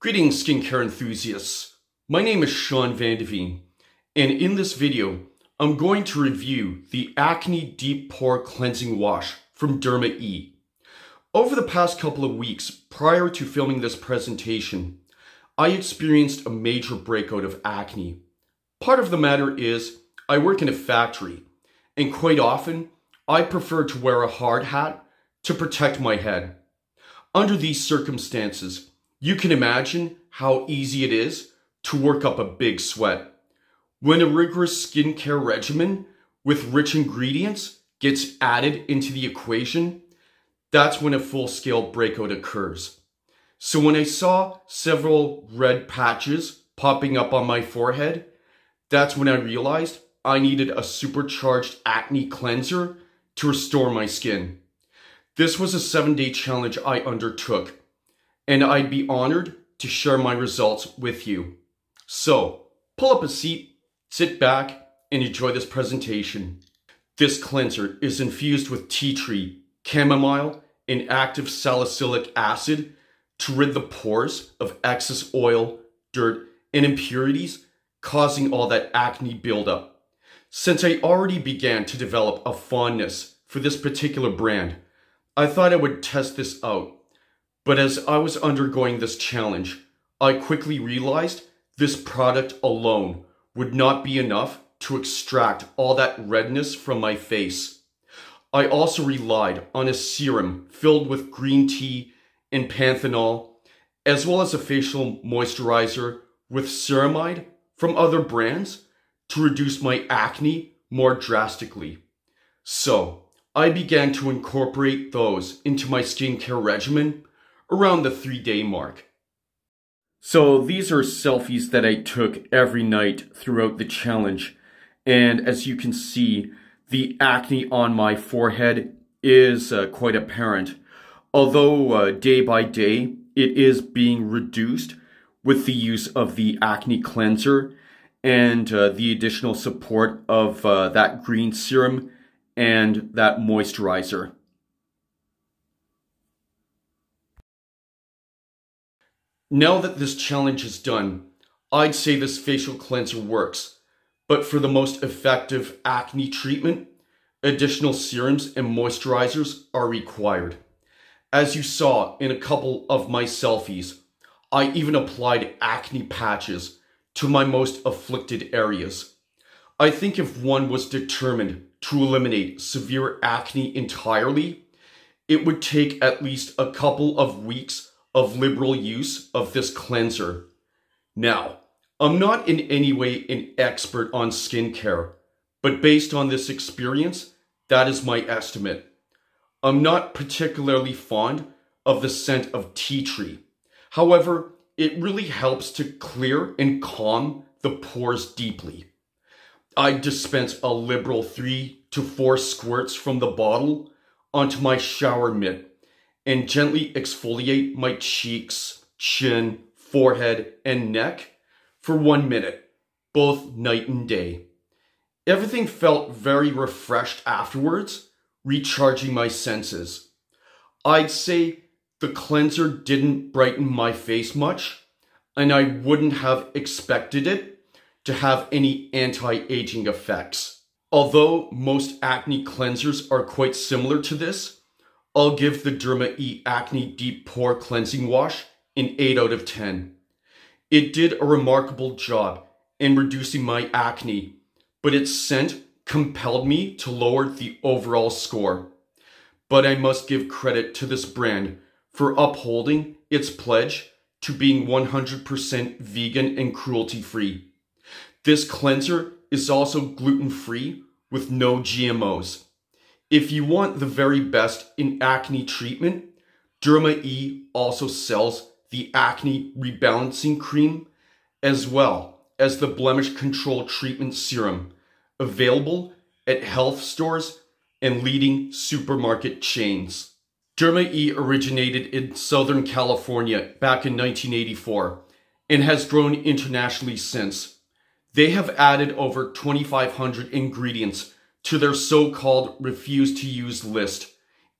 Greetings, skincare enthusiasts. My name is Sean Vandeveen, and in this video, I'm going to review the Acne Deep Pore Cleansing Wash from Derma E. Over the past couple of weeks prior to filming this presentation, I experienced a major breakout of acne. Part of the matter is I work in a factory, and quite often, I prefer to wear a hard hat to protect my head. Under these circumstances, you can imagine how easy it is to work up a big sweat. When a rigorous skincare regimen with rich ingredients gets added into the equation, that's when a full-scale breakout occurs. So when I saw several red patches popping up on my forehead, that's when I realized I needed a supercharged acne cleanser to restore my skin. This was a 7-day challenge I undertook, and I'd be honored to share my results with you. So, pull up a seat, sit back, and enjoy this presentation. This cleanser is infused with tea tree, chamomile, and active salicylic acid to rid the pores of excess oil, dirt, and impurities causing all that acne buildup. Since I already began to develop a fondness for this particular brand, I thought I would test this out. But as I was undergoing this challenge, I quickly realized this product alone would not be enough to extract all that redness from my face. I also relied on a serum filled with green tea and panthenol, as well as a facial moisturizer with ceramide from other brands to reduce my acne more drastically. So, I began to incorporate those into my skincare regimen around the 3-day mark. So these are selfies that I took every night throughout the challenge. And as you can see, the acne on my forehead is quite apparent. Although day by day, it is being reduced with the use of the acne cleanser and the additional support of that green serum and that moisturizer. Now that this challenge is done, I'd say this facial cleanser works, but for the most effective acne treatment, additional serums and moisturizers are required. As you saw in a couple of my selfies, I even applied acne patches to my most afflicted areas. I think if one was determined to eliminate severe acne entirely, it would take at least a couple of weeks of liberal use of this cleanser. Now, I'm not in any way an expert on skincare, but based on this experience, that is my estimate. I'm not particularly fond of the scent of tea tree. However, it really helps to clear and calm the pores deeply. I dispense a liberal 3 to 4 squirts from the bottle onto my shower mitt and gently exfoliate my cheeks, chin, forehead, and neck for 1 minute, both night and day. Everything felt very refreshed afterwards, recharging my senses. I'd say the cleanser didn't brighten my face much, and I wouldn't have expected it to have any anti-aging effects. Although most acne cleansers are quite similar to this, I'll give the Derma E Acne Deep Pore Cleansing Wash an 8 out of 10. It did a remarkable job in reducing my acne, but its scent compelled me to lower the overall score. But I must give credit to this brand for upholding its pledge to being 100% vegan and cruelty-free. This cleanser is also gluten-free with no GMOs. If you want the very best in acne treatment, Derma E also sells the acne rebalancing cream as well as the blemish control treatment serum, available at health stores and leading supermarket chains. Derma E originated in Southern California back in 1984 and has grown internationally since. They have added over 2,500 ingredients to their so-called refuse-to-use list,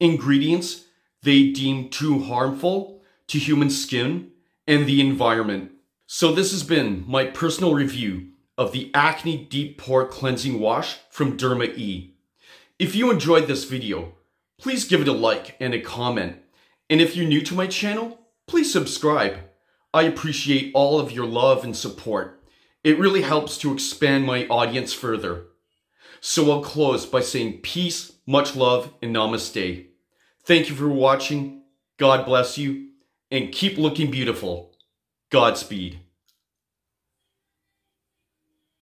ingredients they deem too harmful to human skin and the environment. So this has been my personal review of the Acne Deep Pore Cleansing Wash from Derma E. If you enjoyed this video, please give it a like and a comment. And if you're new to my channel, please subscribe. I appreciate all of your love and support. It really helps to expand my audience further. So I'll close by saying peace, much love, and namaste. Thank you for watching. God bless you, and keep looking beautiful. Godspeed.